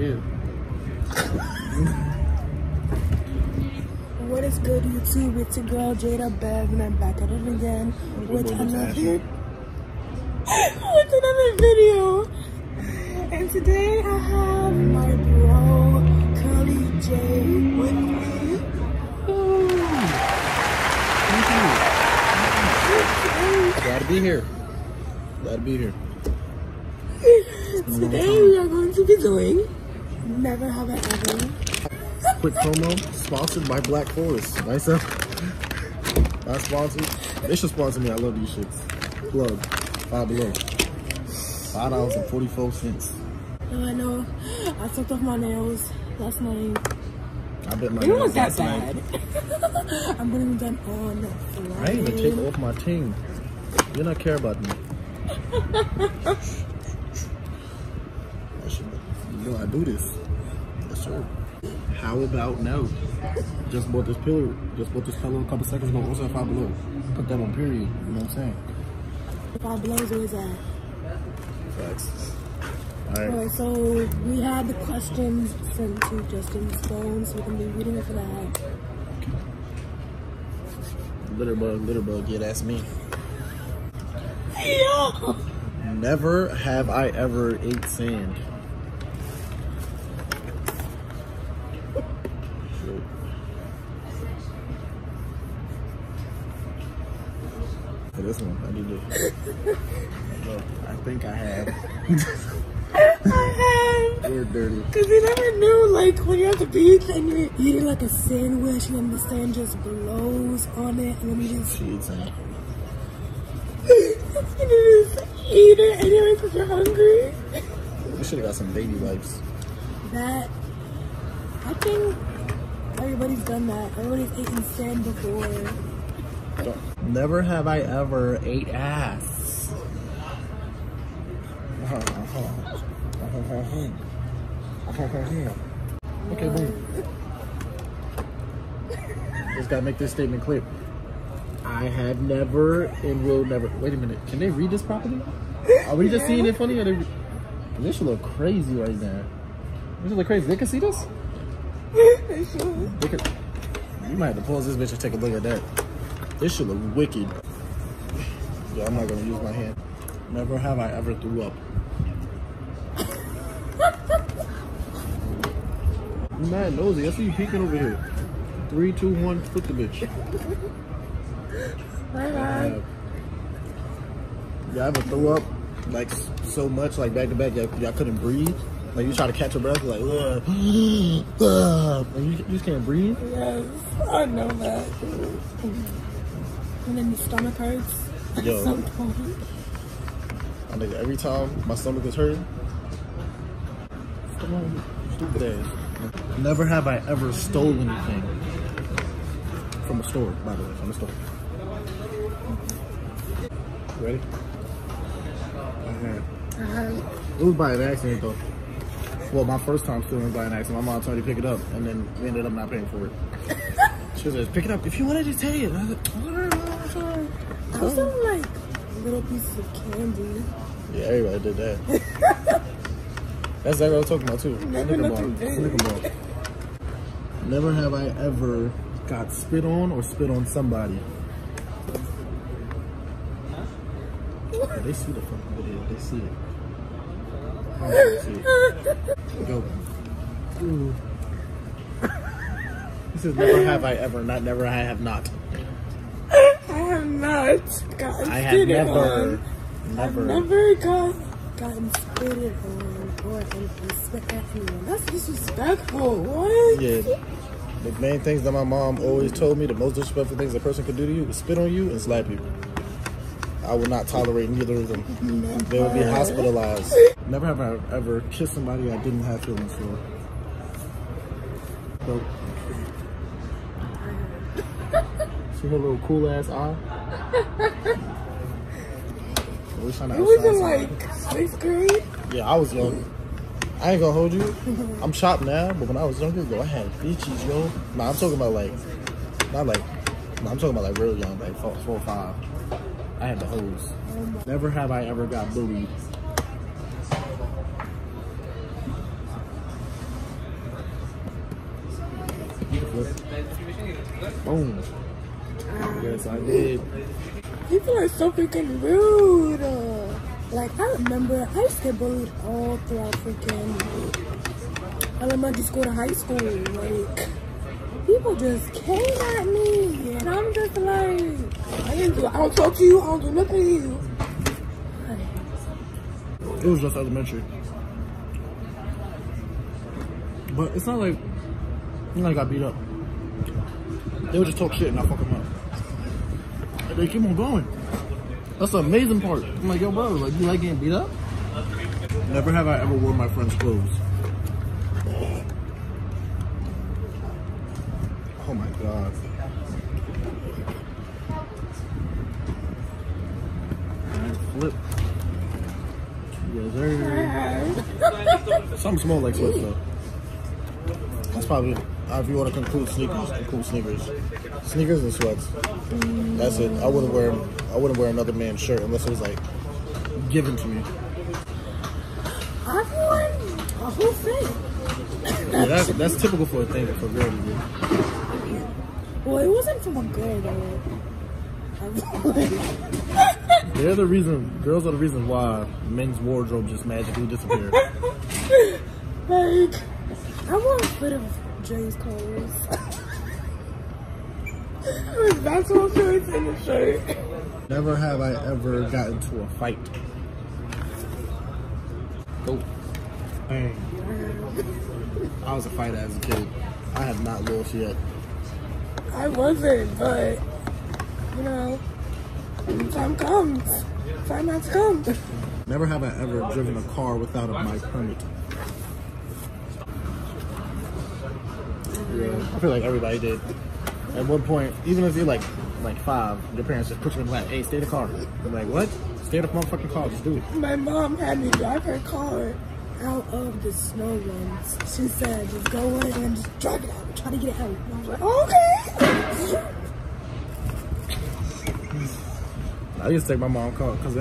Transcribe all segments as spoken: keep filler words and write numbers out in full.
Ew. What is good, YouTube? It's your girl Jada Bev, and I'm back at it again with another with another video. And today I have my bro Curly Jay with me. Ooh. Thank you. Glad to be here. Glad to be here. Today we are going to be doing Never Have I Ever. Quick promo, sponsored by Black Forest. Nice up. Not sponsored. They should sponsor me. I love these shits. Plug. Five Below. Five dollars and forty-four cents. No, I know. I sucked off my nails. That's my. I bet my. It wasn't that bad. I'm getting them on. I ain't even take off my ting. You don't care about me. You know I do this. Yes, sir. How about no? Just bought this pillow. Just bought this pillow a couple seconds ago. Also at Five Below. Put that on period. You know what I'm saying? Five Below is always at. Facts. All right. All right. So we had the questions sent to Justin Stone, so we're gonna be reading it for that. Litter bug, litter bug. Yeah, that's me. Yo. Never have I ever ate sand. For this one, I did it. Look, I think I had. I had. You're dirty. Cause you never knew, like when you're at the beach and you're eating like a sandwich and then the sand just blows on it and then you just. She eats sand. And you just eat it anyway because you're hungry. We should have got some baby wipes. That, I think everybody's done that. Everybody's eaten sand before. Never have I ever ate ass. Okay, boom. Just gotta make this statement clear. I have never and will never. Wait a minute. Can they read this properly? Are we just seeing it funny? Or they... This should look crazy right now. This should look crazy. They can see this? They should. They can... You might have to pause this bitch and take a look at that. This should look wicked. Yeah, I'm not gonna use my hand. Never have I ever threw up. You mad nosy. I see you peeking over here. Three, two, one, flip the bitch. Bye bye. Y'all ever throw up like so much, like back to back, y'all couldn't breathe? Like you try to catch your breath, like, ugh, ugh. And you, you just can't breathe? Yes, I know that. And then your stomach hurts. Yo, at some point. I think every time my stomach is hurting, stupid ass. Never have I ever stolen anything from a store. By the way, from a store. Ready? Uh-huh. Uh-huh. It was by an accident though. Well, my first time stealing by an accident. My mom told me to pick it up, and then we ended up not paying for it. She was like, "Pick it up if you wanted to take it." I was like, oh, sorry. I was on like little pieces of candy. Yeah, everybody did that. That's that I was talking about too. Never, ball. Never have I ever got spit on or spit on somebody. Yeah, they see the fucking video. They see it. Go. Ooh. This is never have I ever, not never I have not. I have not gotten I have never, on. never, I've never got, gotten spitted on or disrespect anyone. That's disrespectful. What? Yeah. The main things that my mom always told me, the most disrespectful things a person could do to you is spit on you and slap you. I will not tolerate neither of them. Never. They will be hospitalized. Never have I ever kissed somebody I didn't have feelings for. So, see her little cool ass eye? I wish I it was in like sixth grade? Yeah, I was young. I ain't gonna hold you. I'm chopped now, but when I was younger, yo, I had bitches, yo. Nah, I'm talking about like, not like, nah, I'm talking about like real young, like four, four or five. I had the hose. Oh, never have I ever got bullied. Boom. Yes, I did. People are so freaking rude. Uh, like, I remember I used to get bullied all throughout freaking elementary school to high school. Like, people just came at me. And I'm just like, I didn't do, I don't talk to you, I don't do nothing to you. It was just elementary. But it's not like, you know, I got beat up. They would just talk shit and I fuck them up. And they keep on going. That's the amazing part. I'm like, yo, bro, like, you like getting beat up? Never have I ever worn my friend's clothes. Oh my God. And flip. Yes, sir. Something small like flip though. That's probably it. If you want to conclude sneakers, conclude sneakers. Sneakers and sweats. That's it. I wouldn't wear I wouldn't wear another man's shirt unless it was like given to me. I've worn a whole thing. Yeah, that's that's typical for a thing for girls. Well, it wasn't from a girl though. They're the reason girls are the reason why men's wardrobe just magically disappeared. Like, I want a bit of Jay's clothes. That's what shirts in the shirt. Never have I ever gotten into a fight. Go. Dang. I was a fighter as a kid. I have not lost yet. I wasn't, but you know, time comes. Time has come. Never have I ever driven a car without my permit. Yeah, I feel like everybody did. At one point, even if you're like like five, your parents just put you in the black, hey, stay in the car. I'm like, what? Stay in the motherfucking car, just do it. My mom had me drive her car out of the snow ones. She said, just go in and just drive it out, try to get it out. And I was like, okay. I used to take my mom's car, because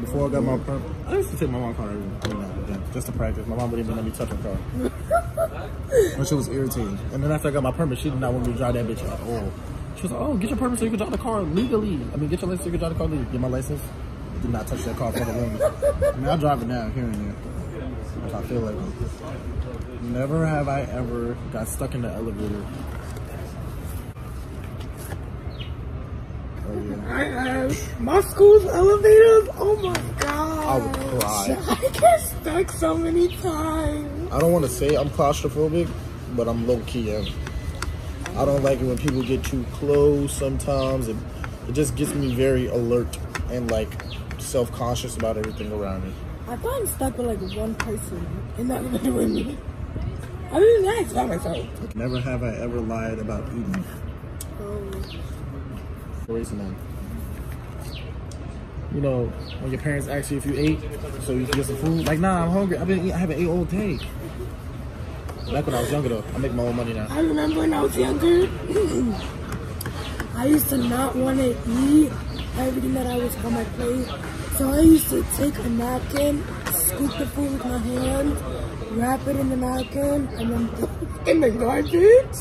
before I got my permit, I used to take my mom's car every now and then, just to practice. My mom wouldn't even let me touch her car. Which was irritating. And then after I got my permit, she did not want me to drive that bitch at all. She was like, oh, get your permit so you can drive the car legally. I mean, get your license so you can drive the car legally. Get my license. I did not touch that car for the longest. I mean, I drive it now, here and there. Which I feel like it. Never have I ever got stuck in the elevator. Oh, yeah. I have. My school's elevators, oh my God. I would cry. I get stuck so many times. I don't want to say I'm claustrophobic, but I'm low-key. I don't like it when people get too close sometimes. It, it just gets me very alert and, like, self-conscious about everything around me. I've gotten stuck with, like, one person in that elevator with me. I didn't ask by myself. Never have I ever lied about eating. Oh. Um, you know, when your parents ask you if you ate, so you can get some food. Like, nah, I'm hungry. I've been, I haven't ate all day. Back when I was younger, though. I make my own money now. I remember when I was younger, I used to not want to eat everything that I was on my plate. So I used to take a napkin, scoop the food with my hand, wrap it in the napkin, and then put it in the garbage.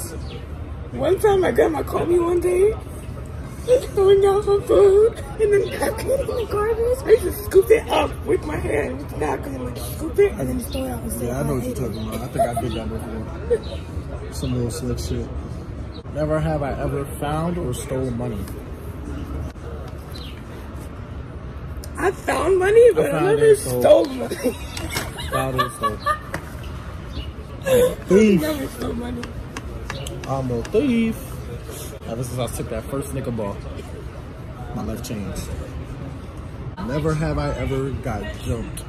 One time my grandma called me one day, just throwing out her food, and then napkin in the garbage. I used to scoop it up with my hand, with the napkin, like scoop it, and then just throw it out. Yeah, I know what you're talking about. I think I did that before. Some little slick shit. Never have I ever found or stole money. I found money, but I, I never stole, stole money. Found and stole. I'm a thief. I never stole money. I'm a thief. Ever since I took that first nickel ball, my life changed. Never have I ever got jumped.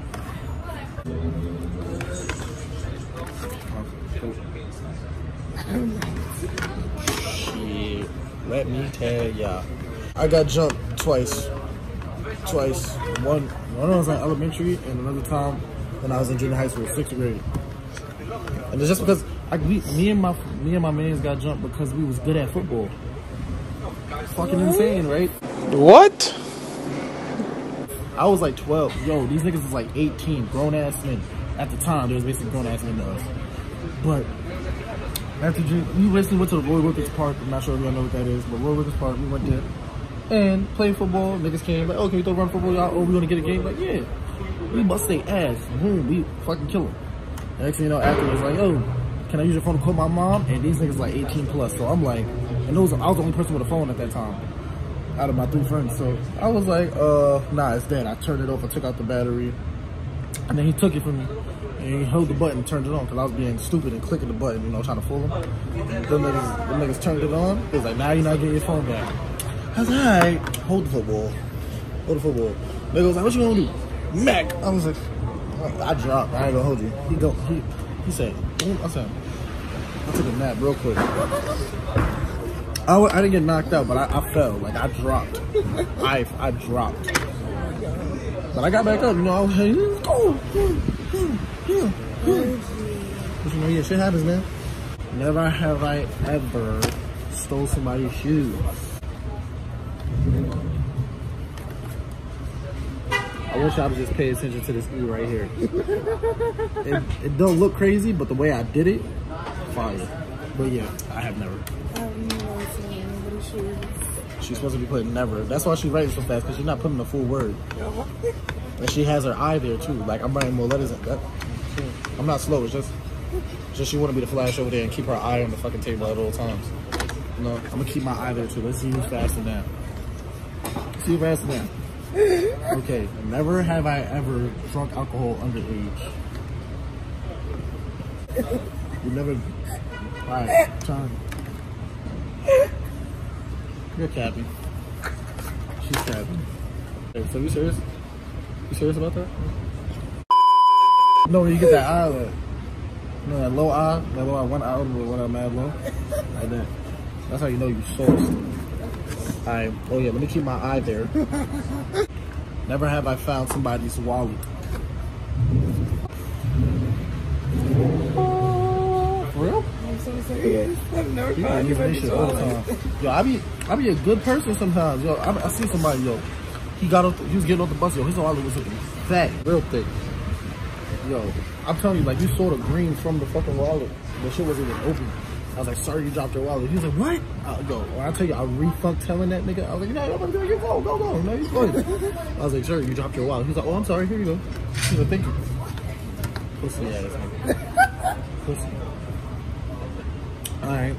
Shit, let me tell y'all. I got jumped twice. Twice. One when I was in elementary and another time when I was in junior high school, sixth grade. And it's just because I, we, me and my me and my mans got jumped because we was good at football. Fucking insane, right? What? I was like twelve. Yo, these niggas was like eighteen, grown ass men. At the time, they was basically grown ass men to us. But After we recently went to the Roy Rikers Park. I'm not sure if y'all know what that is, but Roy Rikers Park, we went there and played football. Niggas came like, okay, we throw run football, y'all. Oh, we gonna get a game? Like, yeah, we bust their ass. Boom, we fucking kill them. Next thing you know, afterwards, like, oh, can I use your phone to call my mom? And these niggas like eighteen plus. So I'm like, and those, I was the only person with a phone at that time out of my three friends. So I was like, uh, nah, it's dead. I turned it off. I took out the battery. And then he took it from me. And he held the button and turned it on because I was being stupid and clicking the button, you know, trying to fool him. Them niggas, them niggas turned it on. It was like, nah, you're not getting your phone back. I was like, all right, hold the football. Hold the football. Nigga was like, what you gonna do? Mac. I was like, I dropped. I ain't gonna hold you. He go. He, he said, I said, I took a nap real quick. I, I didn't get knocked out, but I, I fell. Like, I dropped. I, I dropped. But I got back up. You know, I was like, let's go. Yeah, yeah. But you know, yeah, shit happens, man. Never have I ever stole somebody's shoes. I wish I would just pay attention to this E right here. it, it don't look crazy, but the way I did it, fire. But yeah, I have never. I don't know seeing anybody's shoes. She's supposed to be putting never. That's why she's writing so fast, because she's not putting the full word. Uh-huh. And she has her eye there too. Like, I'm writing more letters than that. I'm not slow, it's just, just she want to be the flash over there and keep her eye on the fucking table at all times. You know, I'm gonna keep my eye there too. Let's see who's faster now. See who's faster now. Okay, never have I ever drunk alcohol underage. You never. Alright, time. You're capping. She's capping. Hey, so you serious? You serious about that? No, you get that eye, like, you know, that low eye, that low eye, one eye, one eye, mad low. Like that. That's how you know you sourced. I, oh yeah, let me keep my eye there. Never have I found somebody's wallet. Uh, For real? I'm so serious. I've never found anybody's wallet. Yo, I be, I be a good person sometimes. Yo, I, I see somebody, yo, he got off, the, he was getting off the bus, yo, his wallet was looking fat, real thick. Yo, I'm telling you, like, you saw the green from the fucking wallet. The shit wasn't even open. I was like, sorry, you dropped your wallet. He was like, what? I'll go. When I tell you, I refunk telling that nigga. I was like, no, no, no, you go, go, go. No, you go. I was like, sir, you dropped your wallet. He was like, oh, I'm sorry. Here you go. He was like, thank you. Pussy ass nigga. Pussy. All right.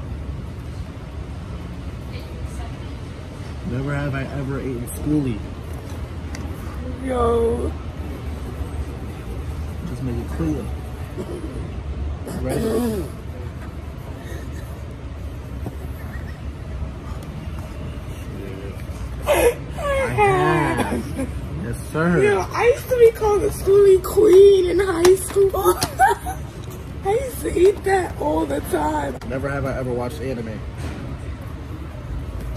Never have I ever eaten schoolie. Yo. Just make it clear. Right? Yes, sir. Yo, I used to be called the schoolie queen in high school. I used to eat that all the time. Never have I ever watched anime.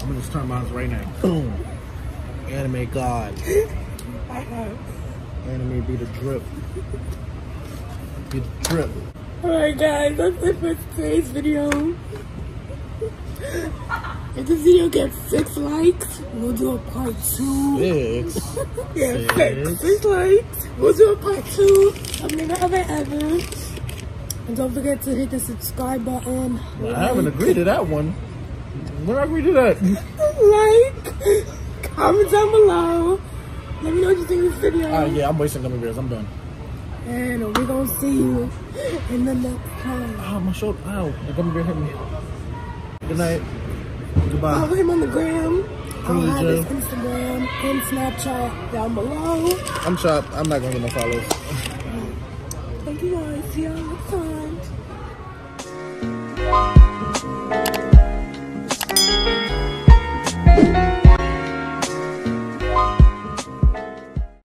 I'm gonna just turn my eyes right now. Boom. Anime god. I have. Anime be the drip. Be the drip. Alright guys, that's it for today's video. If this video gets six likes, we'll do a part two. Six? Yeah, six. six. Six likes. We'll do a part two of Never Have I Ever. And don't forget to hit the subscribe button. Well, like. I haven't agreed to that one. When I agree to that? Like, comment down below. Let me know what you think of this video. Uh, yeah, I'm wasting gummy bears. I'm done. And we're going to see you in the next time. Oh, my shoulder. Ow. The gummy bear hit me. Good night. Goodbye. Follow him on the gram. I'll have his Instagram and Snapchat down below. I'm chopped. I'm not going to get no follows. Thank you guys. See y'all next time.